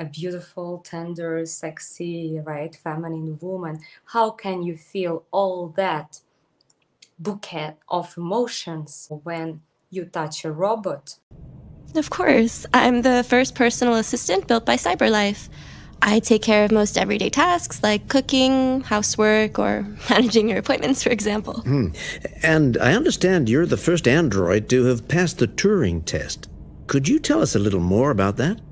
a beautiful, tender, sexy, right, feminine woman, how can you feel all that bouquet of emotions when you touch a robot? Of course, I'm the first personal assistant built by CyberLife. I take care of most everyday tasks like cooking, housework, or managing your appointments, for example. Mm. And I understand you're the first android to have passed the Turing test. Could you tell us a little more about that?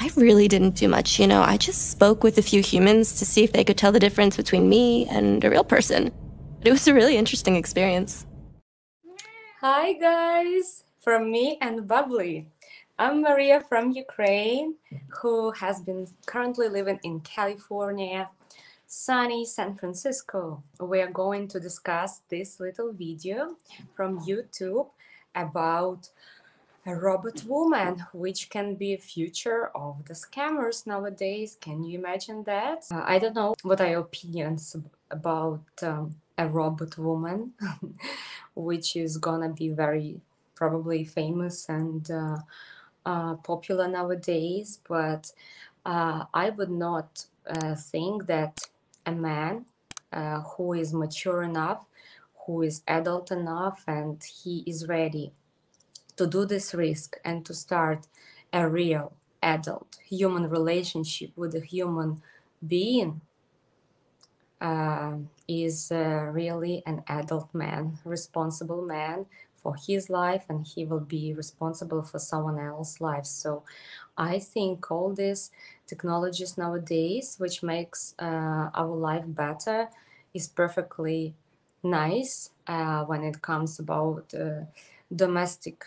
I really didn't do much, you know. I just spoke with a few humans to see if they could tell the difference between me and a real person. But it was a really interesting experience. Hi, guys! From me and Bubbly. I'm Maria from Ukraine, who has been currently living in California, sunny San Francisco. We are going to discuss this little video from YouTube about a robot woman, which can be a future of the scammers nowadays. Can you imagine that? I don't know what are your opinions about a robot woman, which is gonna be very probably famous and popular nowadays, but I would not think that a man who is mature enough, who is adult enough, and he is ready to do this risk and to start a real adult human relationship with a human being is really an adult man, responsible man for his life, and he will be responsible for someone else's life. So I think all these technologies nowadays, which makes our life better, is perfectly nice when it comes about domestic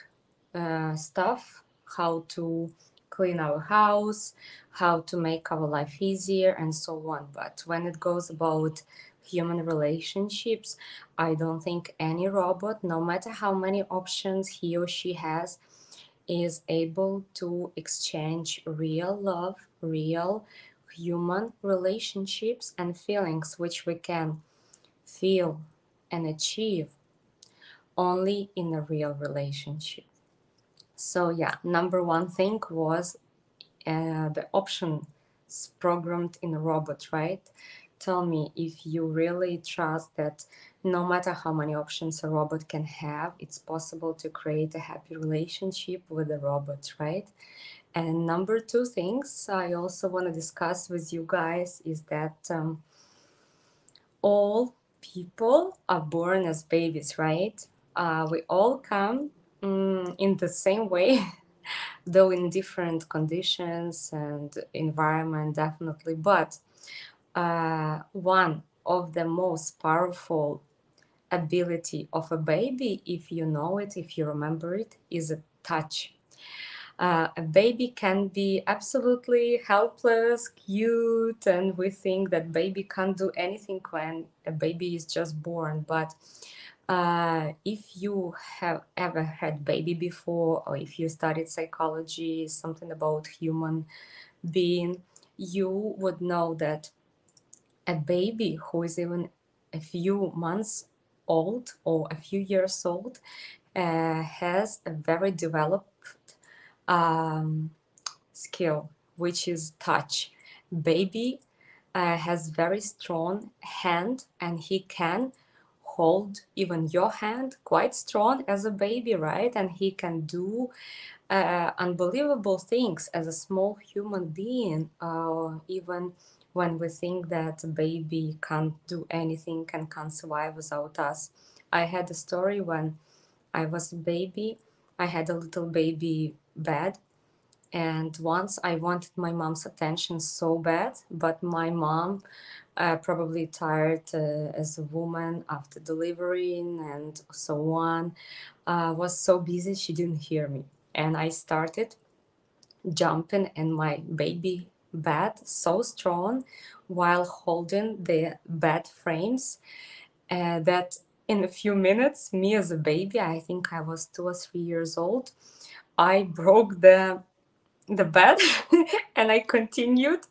stuff, how to clean our house, how to make our life easier, and so on. But when it goes about human relationships, I don't think any robot, no matter how many options he or she has, is able to exchange real love, real human relationships and feelings, which we can feel and achieve only in a real relationship. So yeah, number one thing was the options programmed in a robot, right? Tell me if you really trust that no matter how many options a robot can have, it's possible to create a happy relationship with a robot, right? And number two things I also want to discuss with you guys is that all people are born as babies, right? We all come in the same way, though in different conditions and environment, definitely. But one of the most powerful ability of a baby, if you know it, if you remember it, is a touch. A baby can be absolutely helpless, cute, and we think that baby can't do anything when a baby is just born. But if you have ever had baby before, or if you studied psychology, something about human being, you would know that a baby who is even a few months old or a few years old has a very developed skill, which is touch. Baby has very strong hand, and he can hold even your hand quite strong as a baby, right? And he can do unbelievable things as a small human being, even when we think that a baby can't do anything and can't survive without us. I had a story when I was a baby. I had a little baby bed, and once I wanted my mom's attention so bad, but my mom, probably tired as a woman after delivering and so on, was so busy she didn't hear me. And I started jumping in my baby bed so strong while holding the bed frames that in a few minutes, me as a baby, I think I was 2 or 3 years old, I broke the bed and I continued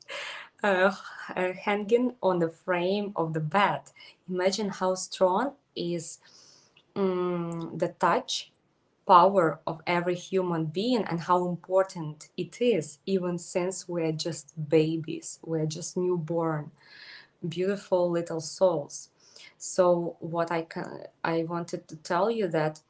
hanging on the frame of the bed. Imagine how strong is the touch power of every human being and how important it is, even since we're just babies, we're just newborn, beautiful little souls. So what I wanted to tell you that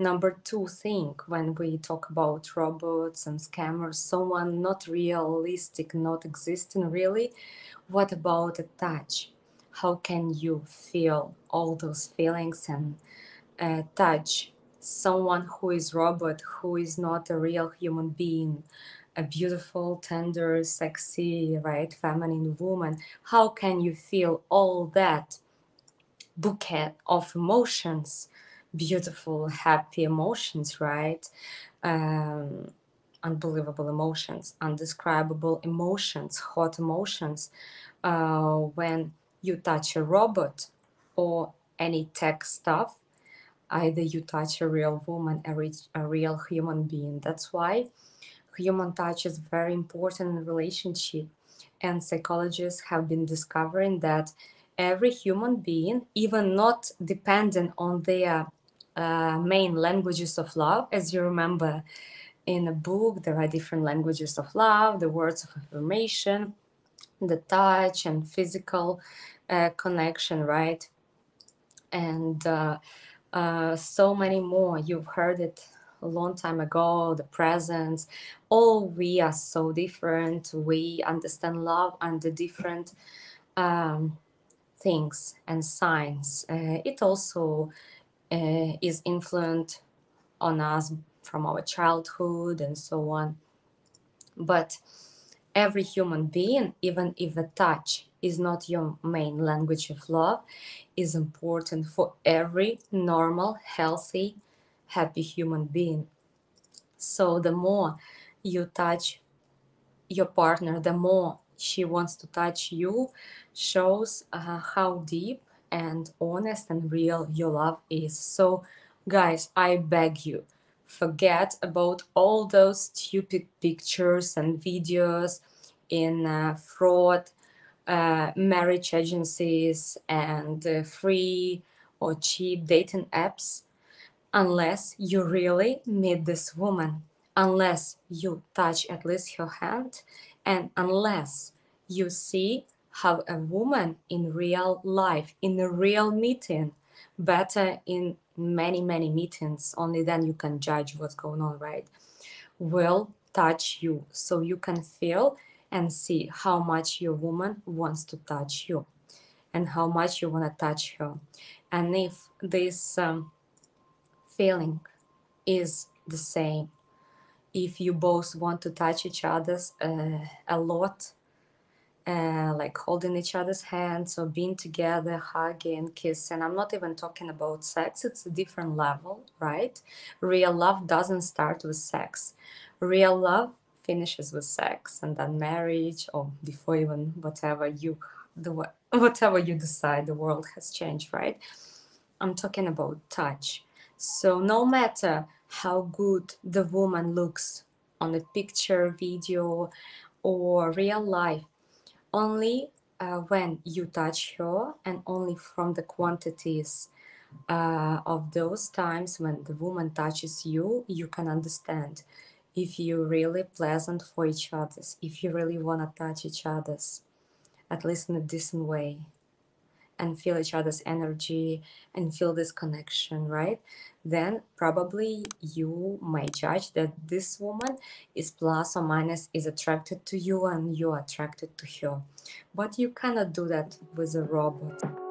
number 2 thing, when we talk about robots and scammers, someone not realistic, not existing really, what about a touch? How can you feel all those feelings and touch someone who is robot, who is not a real human being, a beautiful, tender, sexy, right, feminine woman? How can you feel all that bouquet of emotions? Beautiful, happy emotions, right? Unbelievable emotions, indescribable emotions, hot emotions. When you touch a robot or any tech stuff, either you touch a real woman, a real human being. That's why human touch is very important in a relationship. And psychologists have been discovering that every human being, even not dependent on their main languages of love, as you remember in a book, there are different languages of love, the words of affirmation, the touch and physical connection, right? And so many more. You've heard it a long time ago, the presence. Oh, we are so different. We understand love under different things and signs. It also is influenced on us from our childhood and so on. But every human being, even if the touch is not your main language of love, is important for every normal, healthy, happy human being. So the more you touch your partner, the more she wants to touch you, shows how deep and honest and real your love is. So guys, I beg you, forget about all those stupid pictures and videos in fraud marriage agencies and free or cheap dating apps, unless you really meet this woman, unless you touch at least her hand, and unless you see how a woman in real life, in a real meeting, better in many, many meetings, only then you can judge what's going on, right, will touch you. So you can feel and see how much your woman wants to touch you and how much you want to touch her. And if this feeling is the same, if you both want to touch each other's a lot, like holding each other's hands or being together, hugging, kissing, I'm not even talking about sex, it's a different level, right? Real love doesn't start with sex. Real love finishes with sex and then marriage, or before even whatever you do, whatever you decide, the world has changed, right? I'm talking about touch. So no matter how good the woman looks on a picture, video, or real life, only when you touch her and only from the quantities of those times when the woman touches you, you can understand if you're really pleasant for each other, if you really want to touch each other's, at least in a decent way, and feel each other's energy and feel this connection, right? Then probably you may judge that this woman is plus or minus is attracted to you and you're attracted to her. But you cannot do that with a robot.